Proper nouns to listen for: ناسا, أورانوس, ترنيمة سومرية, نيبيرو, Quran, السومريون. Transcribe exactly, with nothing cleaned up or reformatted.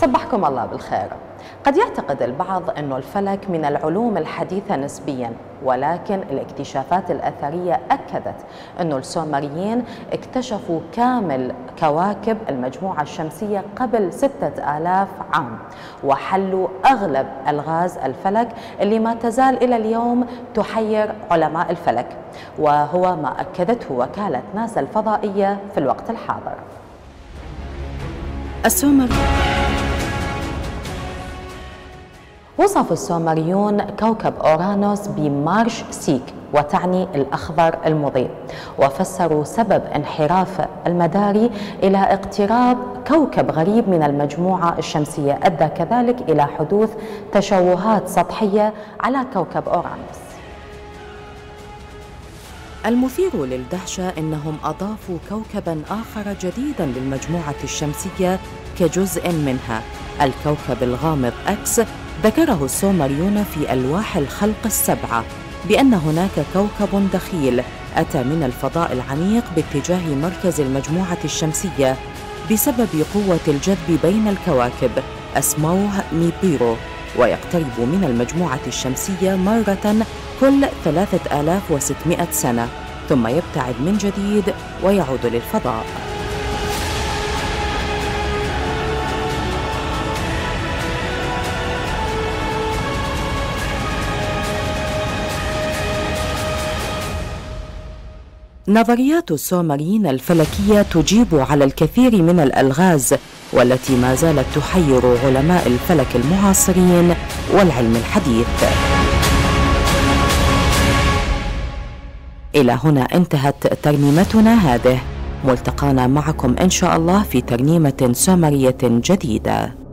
صبحكم الله بالخير. قد يعتقد البعض أن الفلك من العلوم الحديثة نسبيا، ولكن الاكتشافات الأثرية أكدت أن السومريين اكتشفوا كامل كواكب المجموعة الشمسية قبل ستة آلاف عام، وحلوا أغلب ألغاز الفلك اللي ما تزال إلى اليوم تحير علماء الفلك، وهو ما أكدته وكالة ناسا الفضائية في الوقت الحاضر. السومريون. وصف السومريون كوكب أورانوس بمارش سيك، وتعني الأخضر المضيء، وفسروا سبب انحرافه المداري إلى اقتراب كوكب غريب من المجموعة الشمسية، أدى كذلك إلى حدوث تشوهات سطحية على كوكب أورانوس. المثير للدهشة أنهم أضافوا كوكباً آخر جديداً للمجموعة الشمسية كجزء منها، الكوكب الغامض أكس، ذكره السومريون في ألواح الخلق السبعة بأن هناك كوكب دخيل أتى من الفضاء العميق باتجاه مركز المجموعة الشمسية بسبب قوة الجذب بين الكواكب، اسموه نيبيرو، ويقترب من المجموعة الشمسية مرة كل ثلاثة آلاف وستمئة سنة، ثم يبتعد من جديد ويعود للفضاء. نظريات السومريين الفلكية تجيب على الكثير من الألغاز، والتي ما زالت تحير علماء الفلك المعاصرين والعلم الحديث. إلى هنا انتهت ترنيمتنا هذه، ملتقانا معكم إن شاء الله في ترنيمة سومرية جديدة.